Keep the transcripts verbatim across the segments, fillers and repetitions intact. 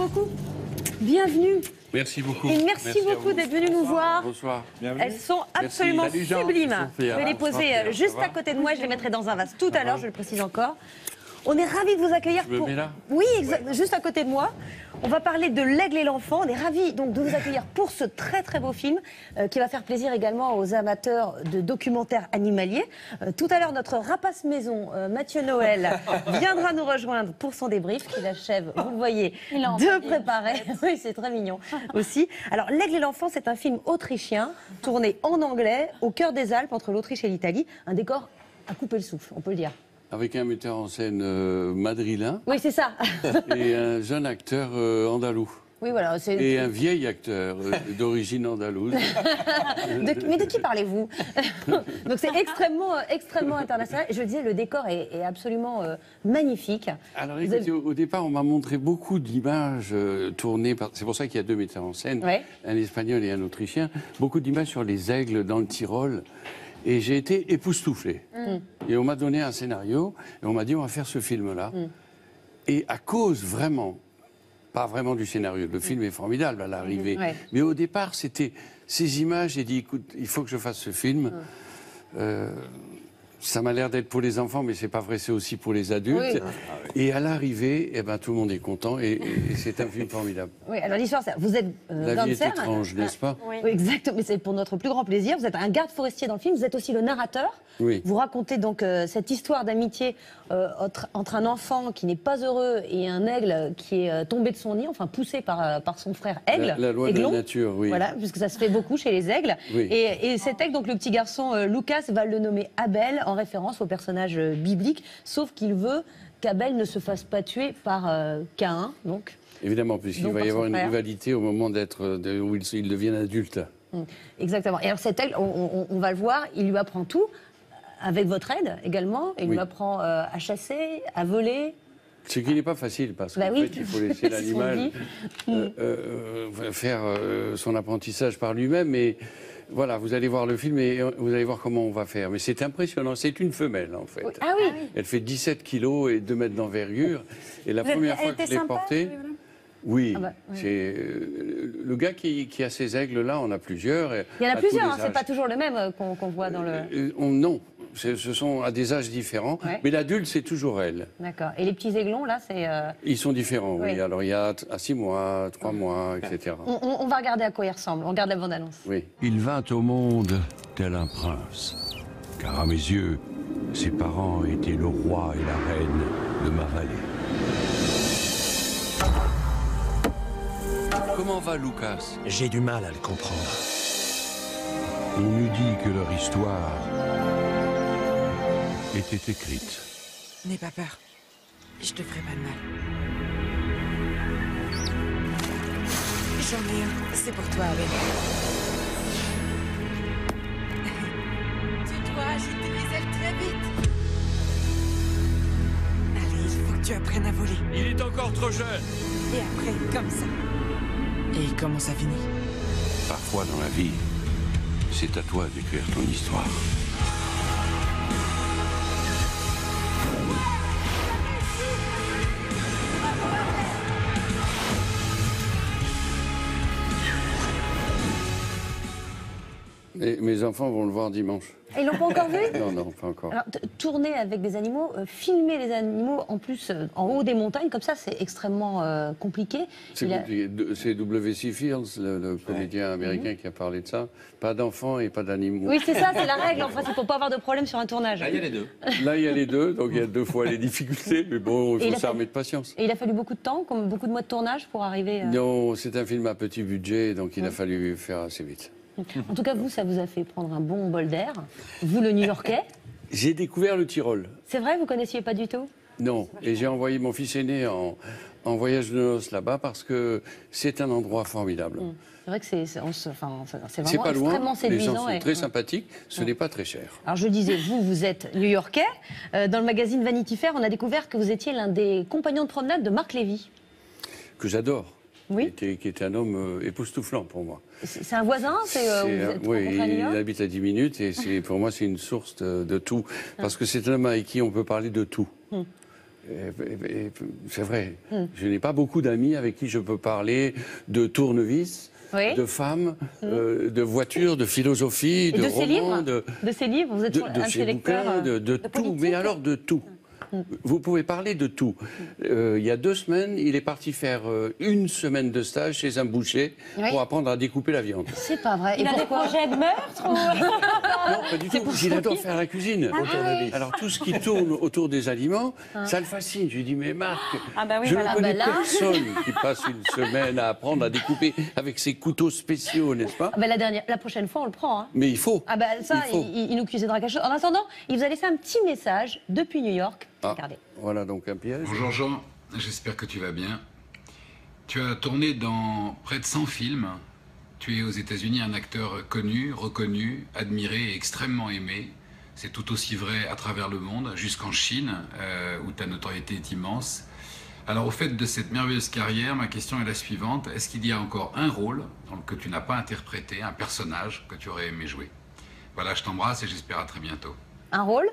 beaucoup. Bienvenue. Merci beaucoup. Et merci, merci beaucoup d'être venu nous voir. Bonsoir. Bienvenue. Elles sont absolument sublimes. Je vais les poser ah, juste à côté de moi. Je les mettrai dans un vase tout à l'heure, je le précise encore. On est ravis de vous accueillir. Je pour... me mets là. Oui, exact... ouais. Juste à côté de moi. On va parler de L'Aigle et l'Enfant. On est ravis donc, de vous accueillir pour ce très très beau film euh, qui va faire plaisir également aux amateurs de documentaires animaliers. Euh, tout à l'heure, notre rapace maison, euh, Mathieu Noël, viendra nous rejoindre pour son débrief qu'il achève, vous le voyez, de préparer. Oui, c'est très mignon aussi. Alors, L'Aigle et l'Enfant, c'est un film autrichien tourné en anglais au cœur des Alpes entre l'Autriche et l'Italie. Un décor à couper le souffle, on peut le dire. Avec un metteur en scène euh, madrilène. Oui, c'est ça. Et un jeune acteur euh, andalou. Oui, voilà. Et un vieil acteur euh, d'origine andalouse. de, mais de qui parlez-vous? Donc c'est extrêmement, euh, extrêmement international. Je disais, le décor est, est absolument euh, magnifique. Alors écoutez, avez... au, au départ, on m'a montré beaucoup d'images euh, tournées par... C'est pour ça qu'il y a deux metteurs en scène, ouais. Un espagnol et un autrichien. Beaucoup d'images sur les aigles dans le Tyrol. Et j'ai été époustouflé. Mm. Et on m'a donné un scénario, et on m'a dit, on va faire ce film-là. Mm. Et à cause, vraiment, pas vraiment du scénario, le film est formidable à l'arrivée, mm. ouais. mais au départ, c'était ces images, j'ai dit, écoute, il faut que je fasse ce film. Mm. Euh, ça m'a l'air d'être pour les enfants, mais c'est pas vrai, c'est aussi pour les adultes. Oui. Et à l'arrivée, eh ben, tout le monde est content, et, et, et c'est un film formidable. Oui, alors l'histoire, vous êtes euh, la vie est étrange, n'est-ce pas? Oui, exactement, mais c'est pour notre plus grand plaisir. Vous êtes un garde forestier dans le film, vous êtes aussi le narrateur. Oui. Vous racontez donc euh, cette histoire d'amitié euh, entre, entre un enfant qui n'est pas heureux et un aigle qui est euh, tombé de son nid, enfin poussé par, euh, par son frère aigle. La, la loi aiglon, de la nature, oui. Voilà, puisque ça se fait beaucoup chez les aigles. Oui. Et, et cet aigle, donc le petit garçon euh, Lucas, va le nommer Abel, en référence au personnage biblique, sauf qu'il veut qu'Abel ne se fasse pas tuer par euh, Caïn, donc. Évidemment, puisqu'il va y avoir une rivalité au moment d'être, de, où il, il devient adulte. Mmh, exactement. Et alors cet aigle, on, on, on va le voir, il lui apprend tout, avec votre aide également, il oui. lui apprend euh, à chasser, à voler. Ce qui n'est pas facile, parce bah qu'en oui. fait, il faut laisser l'animal euh, euh, faire euh, son apprentissage par lui-même et... Voilà, vous allez voir le film et vous allez voir comment on va faire. Mais c'est impressionnant, c'est une femelle en fait. Ah oui. Elle fait dix-sept kilos et deux mètres d'envergure. Et la vous première fois que je l'ai portée... Oui, ah bah, oui. c'est euh, le gars qui, qui a ces aigles-là, on a plusieurs. Il y en a plusieurs, hein, c'est pas toujours le même qu'on qu'on voit dans le... Euh, on, non, ce sont à des âges différents, ouais. mais l'adulte, c'est toujours elle. D'accord, et les petits aiglons, là, c'est... Euh... Ils sont différents, oui. oui, alors il y a à six mois, trois mois, et cetera. On, on, on va regarder à quoi ils ressemblent, on regarde la bande-annonce. Oui. Il vint au monde tel un prince, car à mes yeux, ses parents étaient le roi et la reine de ma vallée. Comment va Lucas? J'ai du mal à le comprendre. On nous dit que leur histoire était écrite. N'aie pas peur. Je te ferai pas de mal. J'en ai un. C'est pour toi, Abel. Tu dois agiter les ailes très vite. Allez, il faut que tu apprennes à voler. Il est encore trop jeune. Et après, comme ça. Et comment ça finit? Parfois dans la vie, c'est à toi d'écrire ton histoire. Et mes enfants vont le voir dimanche. Et ils l'ont pas encore vu? Non, non, pas encore. Alors, tourner avec des animaux, euh, filmer les animaux, en plus, euh, en haut des montagnes, comme ça, c'est extrêmement euh, compliqué. C'est compliqué. A... C'est W C Fields, le, le comédien ouais. américain, mm-hmm. qui a parlé de ça. Pas d'enfants et pas d'animaux. Oui, c'est ça, c'est la règle, en principe, pour ne pas avoir de problème sur un tournage. Là, il y a les deux. Là, il y a les deux, donc il y a deux fois les difficultés, mais bon, il faut s'armer de patience. Et il a fallu beaucoup de temps, comme beaucoup de mois de tournage, pour arriver... Euh... Non, c'est un film à petit budget, donc il ouais. a fallu faire assez vite. En tout cas, vous, ça vous a fait prendre un bon bol d'air. Vous, le New-Yorkais. J'ai découvert le Tyrol. C'est vrai, vous ne connaissiez pas du tout? Non, et j'ai envoyé mon fils aîné en, en voyage de noces là-bas parce que c'est un endroit formidable. Mmh. C'est vrai que c'est enfin, vraiment pas loin, extrêmement séduisant. Les gens sont et... très sympathiques, ce ouais. n'est pas très cher. Alors je disais, vous, vous êtes New-Yorkais. Euh, dans le magazine Vanity Fair, on a découvert que vous étiez l'un des compagnons de promenade de Marc Lévy. Que j'adore. Oui. Qui, était, qui était un homme euh, époustouflant pour moi. C'est un voisin euh, vous Oui, il habite à dix minutes et pour moi c'est une source de, de tout. Parce que c'est un homme avec qui on peut parler de tout. Hum. C'est vrai. Mm. Je n'ai pas beaucoup d'amis avec qui je peux parler de tournevis, oui. de femmes, mm. euh, de voitures, de philosophie, de, de romans, de, de ses livres. Vous êtes de, de un ses bouquins, de, de, de tout, politique. Mais alors de tout. Mm. Vous pouvez parler de tout. Mm. Euh, il y a deux semaines, il est parti faire euh, une semaine de stage chez un boucher oui. pour apprendre à découper la viande. C'est pas vrai. Il, il a des projets de meurtre ou... Non, pas du tout. Il adore faire la cuisine. Ah, oui. Alors tout ce qui tourne autour des aliments, ah. ça le fascine. Je lui dis, mais Marc, ah, bah oui, je voilà. ne connais ah, bah, là... personne qui passe une semaine à apprendre à découper avec ses couteaux spéciaux, n'est-ce pas? ah, bah, la, dernière, la prochaine fois, on le prend. Hein. Mais il faut. Ah bah ça, il, il, il nous cuisinera quelque chose. En attendant, il vous a laissé un petit message depuis New York. Ah, regardez. Voilà donc un piège. Bonjour Jean, j'espère que tu vas bien. Tu as tourné dans près de cent films. Tu es aux États-Unis un acteur connu, reconnu, admiré et extrêmement aimé. C'est tout aussi vrai à travers le monde, jusqu'en Chine, euh, où ta notoriété est immense. Alors au fait de cette merveilleuse carrière, ma question est la suivante. Est-ce qu'il y a encore un rôle que tu n'as pas interprété, un personnage que tu aurais aimé jouer? Voilà, je t'embrasse et j'espère à très bientôt. Un rôle?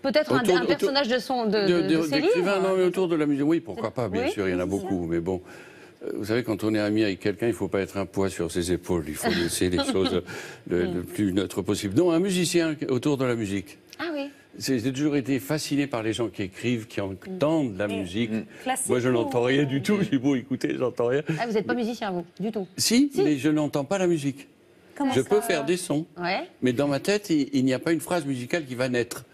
Peut-être un, un personnage autour, de son de, de, de, de ses livres, non, mais autour de la musique, oui, pourquoi pas, bien oui, sûr, il y en a beaucoup, mais bon... Vous savez, quand on est ami avec quelqu'un, il ne faut pas être un poids sur ses épaules. Il faut laisser les choses le, le plus neutre possible. Non, un musicien autour de la musique. Ah oui. J'ai toujours été fasciné par les gens qui écrivent, qui entendent mmh. la musique. Mmh. Moi, je n'entends rien du tout. J'ai beau écouter, j'entends rien. Ah, vous n'êtes pas musicien, vous, du tout? Si, si. Mais je n'entends pas la musique. Comment je ça... peux faire des sons, ouais. mais dans ma tête, il, il n'y a pas une phrase musicale qui va naître.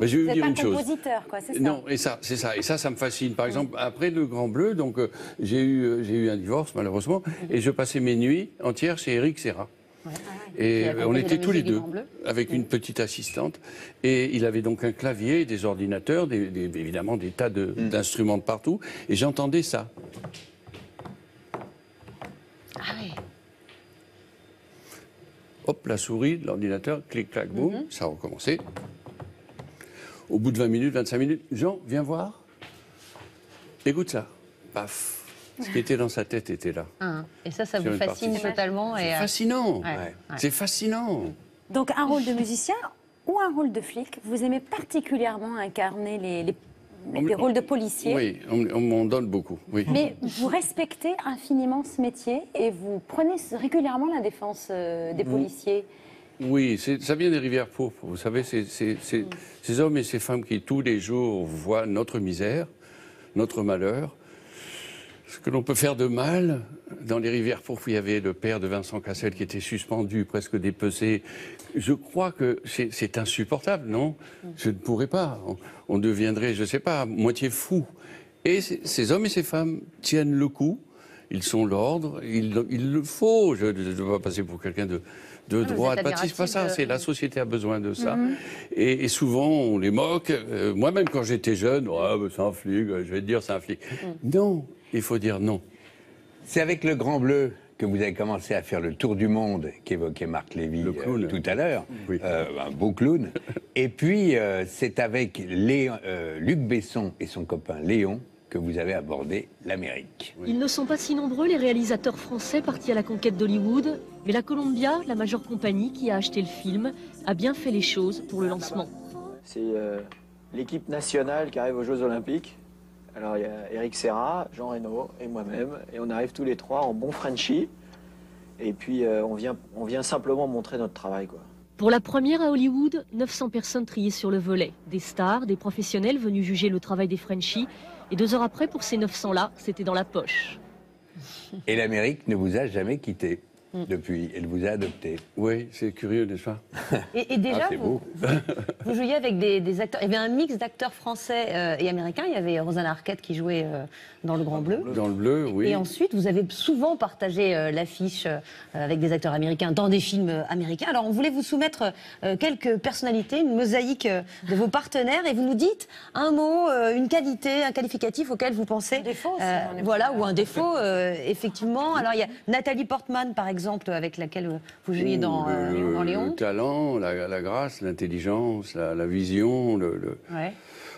Ben, je vais vous dire une chose. Compositeur, quoi, c'est ça. Non, et ça, c'est ça, et ça, ça me fascine. Par exemple, après Le Grand Bleu, donc euh, j'ai eu, euh, j'ai eu un divorce malheureusement, et je passais mes nuits entières chez Eric Serra. Ouais. Et on était tous les deux, avec une petite assistante. Et il avait donc un clavier, des ordinateurs, des, des, évidemment des tas de, mm. d'instruments de partout. Et j'entendais ça. Ah oui. Hop, la souris, l'ordinateur, clic, clac, boum, mm-hmm. ça recommençait. Au bout de vingt minutes, vingt-cinq minutes, Jean, viens voir, écoute ça, paf. Ce qui était dans sa tête était là. Ah, et ça, ça vous fascine totalement. C'est euh... fascinant, ouais, ouais. c'est fascinant. Donc un rôle de musicien ou un rôle de flic, vous aimez particulièrement incarner les, les, les, les rôles de policier? Oui, on, on m'en donne beaucoup, oui. Mais vous respectez infiniment ce métier et vous prenez régulièrement la défense des policiers. Vous... Oui, ça vient des rivières pourpres. Vous savez, c'est, c'est, c'est, ces hommes et ces femmes qui, tous les jours, voient notre misère, notre malheur, ce que l'on peut faire de mal. Dans les rivières pourpres, il y avait le père de Vincent Cassel qui était suspendu, presque dépecé. Je crois que c'est insupportable, non? Je ne pourrais pas. On, on deviendrait, je ne sais pas, moitié fou. Et ces hommes et ces femmes tiennent le coup. Ils sont l'ordre. Il, il le faut. Je ne veux pas passer pour quelqu'un de... de droite, c'est pas ça, c'est la société a besoin de ça. Mm-hmm. et, et souvent, on les moque. Euh, Moi-même, quand j'étais jeune, oh, bah, c'est un flic, je vais te dire, c'est un flic. Mm. Non, il faut dire non. C'est avec Le Grand Bleu que vous avez commencé à faire le tour du monde qu'évoquait Marc Lévy euh, tout à l'heure. Oui. Euh, un beau clown. Et puis, euh, c'est avec Lé euh, Luc Besson et son copain Léon que vous avez abordé l'Amérique. Ils ne sont pas si nombreux, les réalisateurs français partis à la conquête d'Hollywood, mais la Columbia, la majeure compagnie qui a acheté le film, a bien fait les choses pour le lancement. C'est euh, l'équipe nationale qui arrive aux Jeux Olympiques. Alors il y a Eric Serra, Jean Reno et moi-même, et on arrive tous les trois en bon Frenchie, et puis euh, on, vient, on vient simplement montrer notre travail, quoi. Pour la première à Hollywood, neuf cents personnes triées sur le volet. Des stars, des professionnels venus juger le travail des Frenchies. Et deux heures après, pour ces neuf cents-là, c'était dans la poche. Et l'Amérique ne vous a jamais quitté depuis. Elle vous a adopté. Oui, c'est curieux, n'est-ce pas? Et, et déjà, ah, vous, vous, vous jouiez avec des, des acteurs. Il y avait un mix d'acteurs français euh, et américains. Il y avait Rosanna Arquette qui jouait euh, dans Le Grand Bleu. Dans Le Bleu, oui. Et ensuite, vous avez souvent partagé euh, l'affiche euh, avec des acteurs américains dans des films euh, américains. Alors, on voulait vous soumettre euh, quelques personnalités, une mosaïque euh, de vos partenaires. Et vous nous dites un mot, euh, une qualité, un qualificatif auquel vous pensez. Un défaut, euh, voilà, ou un défaut, euh, effectivement. Alors, il y a Nathalie Portman, par exemple, avec laquelle vous jouiez dans, le, euh, dans Léon. Le talent, la, la grâce, l'intelligence, la, la vision, le, le, ouais.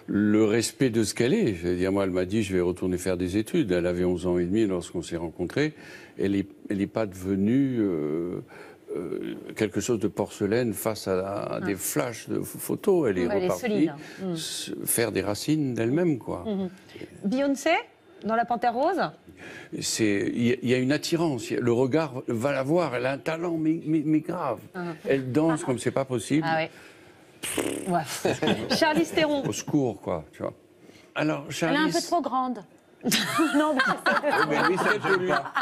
le respect de ce qu'elle est. Je veux dire, moi, elle m'a dit, je vais retourner faire des études. Elle avait onze ans et demi lorsqu'on s'est rencontrés. Elle n'est elle est pas devenue... Euh, euh, quelque chose de porcelaine face à, à des flashs de photos. Elle est Elle repartie est solide. Mmh. Faire des racines d'elle-même, quoi. Mmh. Beyoncé, dans La Panthère Rose ? Il y, y a une attirance. Le regard va la voir. Elle a un talent, mais, mais, mais grave. Mmh. Elle danse comme c'est pas possible. Ah, ouais. Ouais. Charlize Theron. Au secours, quoi. Tu vois. Alors, Charlize... Elle est un peu trop grande. Non, mais oui, ça ne peut pas.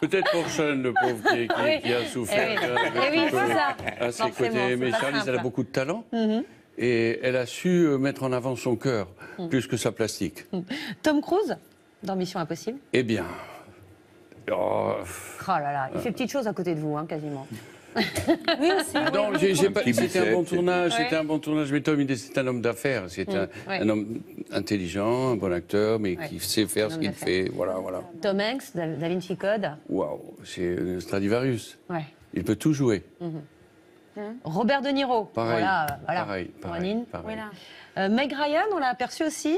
Peut-être pour Sean, le pauvre, qui, qui, oui. qui a souffert eh oui. euh, à ses non, côtés. Mais Charlize, simple. Elle a beaucoup de talent. Mm-hmm. Et elle a su mettre en avant son cœur, mm. plus que sa plastique. Mm. Tom Cruise, dans Mission Impossible. Eh bien... Oh, oh là là, il fait euh... petites choses à côté de vous, hein, quasiment. Oui, non, oui, c'était un bon tournage, c'était ouais. un bon tournage. Mais Tom, c'est un homme d'affaires, c'est mmh, un, ouais. un homme intelligent, un bon acteur, mais ouais. qui sait faire ce qu'il fait. Voilà, voilà. Tom Hanks, Da Vinci Code. Waouh, c'est Stradivarius. Ouais. Il peut tout jouer. Mmh. Mmh. Robert De Niro. Pareil. Voilà, voilà. Pareil, pareil, pareil. Voilà. Euh, Meg Ryan, on l'a aperçu aussi.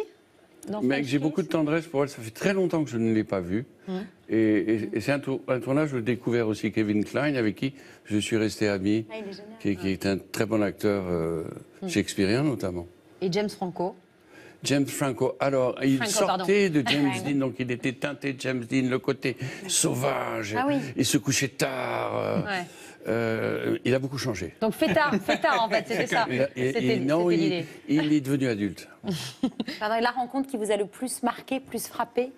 Meg, j'ai beaucoup de tendresse pour elle. Ça fait très longtemps que je ne l'ai pas vue. Mmh. Et, et, et c'est un, tour, un tournage où j'ai découvert aussi Kevin Klein, avec qui je suis resté ami, ah, il est génial, qui, ouais. qui est un très bon acteur euh, mmh. shakespearien notamment. Et James Franco. James Franco. Alors, Franco, il sortait pardon. de James Dean, donc il était teinté de James Dean, le côté sauvage. Ah, oui. Il se couchait tard. Euh, ouais. Euh, il a beaucoup changé. Donc fêtard, fêtard en fait, c'était ça. Et, non, il, il est devenu adulte. Pardon, et la rencontre qui vous a le plus marqué, plus frappé,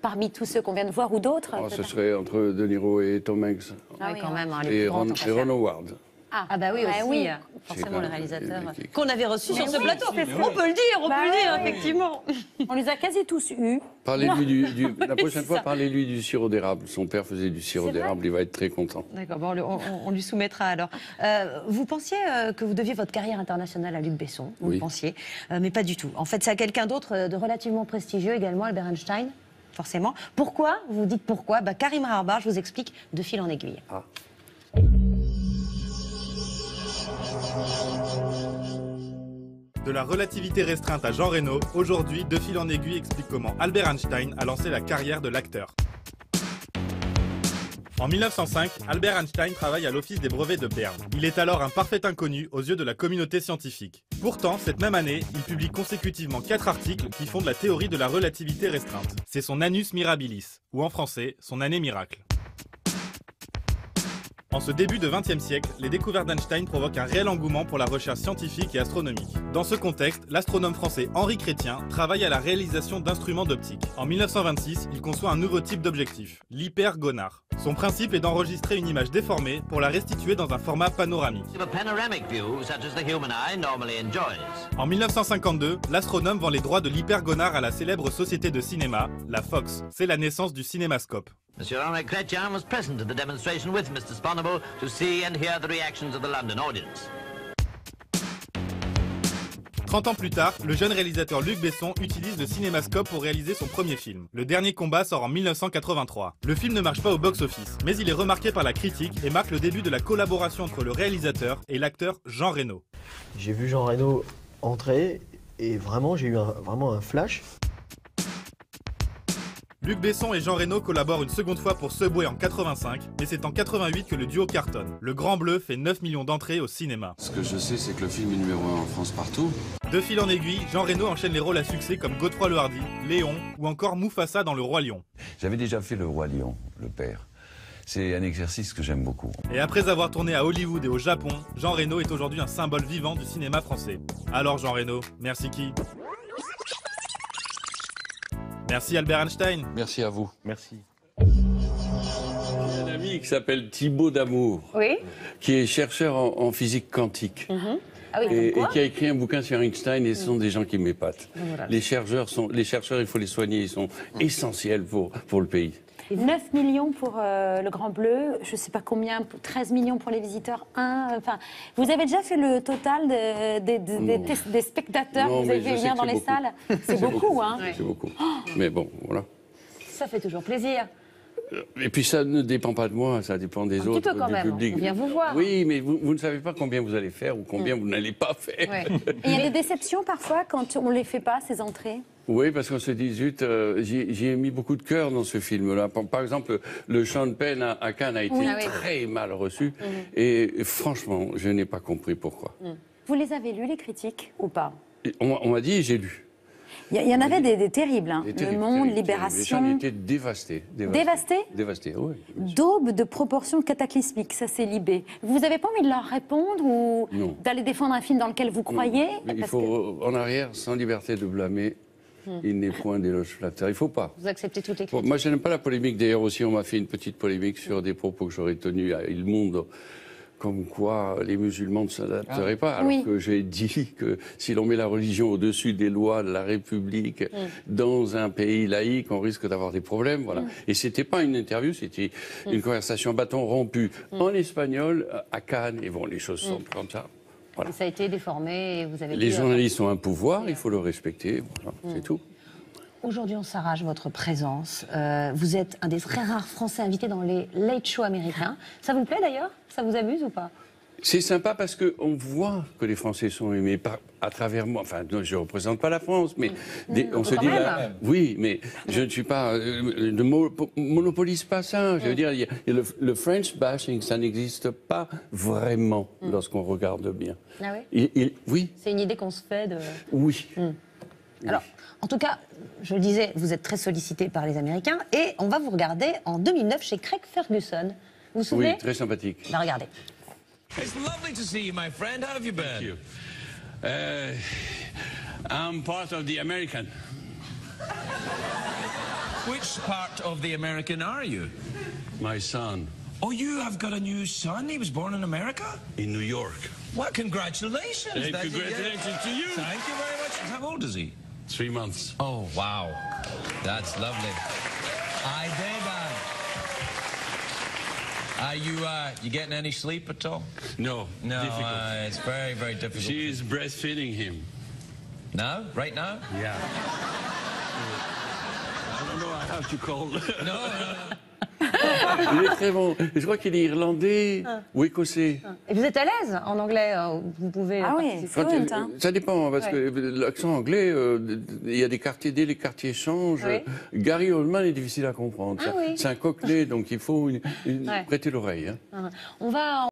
parmi tous ceux qu'on vient de voir ou d'autres? oh, Ce serait entre De Niro et Tom Hanks. Ah oui, quand même. Hein, les et, Ron, et Ron Howard. Ah, ah bah oui, aussi, oui. forcément le réalisateur. Qu'on avait reçu sur oui, ce plateau. Oui, on peut le dire, on bah peut le dire, oui. effectivement. On les a quasi tous eus. Parlez-lui du, du, oui, la prochaine fois, parlez-lui du sirop d'érable. Son père faisait du sirop d'érable, il va être très content. D'accord, bon, on, on, on lui soumettra alors. Euh, vous pensiez euh, que vous deviez votre carrière internationale à Luc Besson, vous oui. le pensiez, euh, mais pas du tout. En fait, c'est à quelqu'un d'autre de relativement prestigieux également, Albert Einstein, forcément. Pourquoi? Vous vous dites pourquoi? bah, Karim Rabarba, je vous explique de fil en aiguille. Ah. De la relativité restreinte à Jean Reno, aujourd'hui, De fil en aiguille explique comment Albert Einstein a lancé la carrière de l'acteur. En mille neuf cent cinq, Albert Einstein travaille à l'Office des brevets de Berne. Il est alors un parfait inconnu aux yeux de la communauté scientifique. Pourtant, cette même année, il publie consécutivement quatre articles qui fondent la théorie de la relativité restreinte. C'est son Annus Mirabilis, ou en français, son année miracle. En ce début de vingtième siècle, les découvertes d'Einstein provoquent un réel engouement pour la recherche scientifique et astronomique. Dans ce contexte, l'astronome français Henri Chrétien travaille à la réalisation d'instruments d'optique. En mille neuf cent vingt-six, il conçoit un nouveau type d'objectif, l'hypergonard. Son principe est d'enregistrer une image déformée pour la restituer dans un format panoramique. En mille neuf cent cinquante-deux, l'astronome vend les droits de l'hypergonard à la célèbre société de cinéma, la Fox. C'est la naissance du cinémascope. Monsieur Henri Chrétien was present at the demonstration with Mister Sponable to see and hear the reactions of the London audience. trente ans plus tard, le jeune réalisateur Luc Besson utilise le cinémascope pour réaliser son premier film. Le Dernier Combat sort en mille neuf cent quatre-vingt-trois. Le film ne marche pas au box-office, mais il est remarqué par la critique et marque le début de la collaboration entre le réalisateur et l'acteur Jean Reno. J'ai vu Jean Reno entrer et vraiment j'ai eu un, vraiment un flash. Luc Besson et Jean Reno collaborent une seconde fois pour Seboué en quatre-vingt-cinq, mais c'est en quatre-vingt-huit que le duo cartonne. Le Grand Bleu fait neuf millions d'entrées au cinéma. Ce que je sais, c'est que le film est numéro un en France partout. De fil en aiguille, Jean Reno enchaîne les rôles à succès comme Godefroy Le Hardy, Léon ou encore Moufassa dans Le Roi Lion. J'avais déjà fait Le Roi Lion, le père. C'est un exercice que j'aime beaucoup. Et après avoir tourné à Hollywood et au Japon, Jean Reno est aujourd'hui un symbole vivant du cinéma français. Alors Jean Reno, merci qui ? Merci Albert Einstein. Merci à vous. Merci. J'ai un ami qui s'appelle Thibaut Damour, oui qui est chercheur en, en physique quantique. Mm-hmm. Ah oui, et, et qui a écrit un bouquin sur Einstein, et ce sont des gens qui m'épatent. Voilà. Les chercheurs, sont, les chercheurs, il faut les soigner, ils sont essentiels pour, pour le pays. neuf millions pour euh, Le Grand Bleu, je ne sais pas combien, treize millions pour Les Visiteurs un. Enfin, vous avez déjà fait le total de, de, de, de, des, des spectateurs non, que vous avez fait venir dans les beaucoup. salles. C'est beaucoup, beaucoup, hein ouais. C'est beaucoup. Oh mais bon, voilà. Ça fait toujours plaisir. Et puis ça ne dépend pas de moi, ça dépend des un autres, petit peu quand du même. public. On vient vous voir. Oui, mais vous, vous ne savez pas combien vous allez faire ou combien mmh. vous n'allez pas faire. Ouais. Il y a des déceptions parfois quand on ne les fait pas, ces entrées. Oui, parce qu'on se dit, zut, euh, j'y ai mis beaucoup de cœur dans ce film-là. Par exemple, le chant de peine à, à Cannes a été ah, oui. très mal reçu. Mmh. Et franchement, je n'ai pas compris pourquoi. Mmh. Vous les avez lus, les critiques, ou pas? On, on m'a dit, j'ai lu. Il y, y en avait des, des terribles, hein. Des terribles, Le Monde, terribles, Libération... Terribles. Les gens étaient dévastés. Dévastés ? Dévastés, oui. D'aube de proportions cataclysmiques, ça c'est Libé. Vous n'avez pas envie de leur répondre ou d'aller défendre un film dans lequel vous croyez? Parce il faut, que... en arrière, sans liberté de blâmer, hum. il n'est point d'éloge flatteur. Il ne faut pas. Vous acceptez toutes les critiques. Bon, moi, je n'aime pas la polémique. D'ailleurs, aussi, on m'a fait une petite polémique sur hum. des propos que j'aurais tenus à Il Monde... comme quoi les musulmans ne s'adapteraient ah. pas, alors oui. que j'ai dit que si l'on met la religion au-dessus des lois de la République mm. dans un pays laïque, on risque d'avoir des problèmes, voilà. Mm. Et c'était pas une interview, c'était mm. une conversation bâton rompu mm. en espagnol, à Cannes, et bon, les choses sont mm. comme ça. Voilà. Et ça a été déformé, et vous avez les journalistes ont un pouvoir, il faut le respecter, voilà, mm. c'est tout. Aujourd'hui, on s'arrache votre présence. Euh, vous êtes un des très rares Français invités dans les late shows américains. Ça vous plaît d'ailleurs? Ça vous amuse ou pas? C'est sympa parce qu'on voit que les Français sont aimés par, à travers moi. Enfin, je ne représente pas la France, mais mmh. des, on se dit... Là, oui, mais je ne suis pas... Euh, ne monopolise pas ça. Mmh. Je veux dire, y a, le, le French bashing, ça n'existe pas vraiment mmh. lorsqu'on regarde bien. Ah oui? Il, il, oui. C'est une idée qu'on se fait de... Oui. Mmh. Alors, en tout cas, je le disais, vous êtes très sollicité par les Américains et on va vous regarder en deux mille neuf chez Craig Ferguson. Vous vous souvenez? Oui, très sympathique. Ben, regardez. It's lovely to see you, my friend. How have you been? Thank you. Uh, I'm part of the American. Which part of the American are you? My son. Oh, you have got a new son? He was born in America? In New York. What? Congratulations. Hey, congratulations to you. Thank you very much. How old is he? Three months. Oh, wow. That's lovely. I did that. Are you, uh, you getting any sleep at all? No. No, uh, it's very, very difficult. She is breastfeeding him. No? Right now? Yeah. I don't know, I have to call. No, no, no. Il est très bon. Je crois qu'il est irlandais ah. ou écossais. Et vous êtes à l'aise en anglais? Vous pouvez. Ah oui, c'est vrai. Hein. Ça dépend, parce ouais. que l'accent anglais, il euh, y a des quartiers, dès les quartiers changent. Oui. Gary Oldman est difficile à comprendre. Ah oui. C'est un cockney, donc il faut une, une ouais. prêter l'oreille. Hein. On va.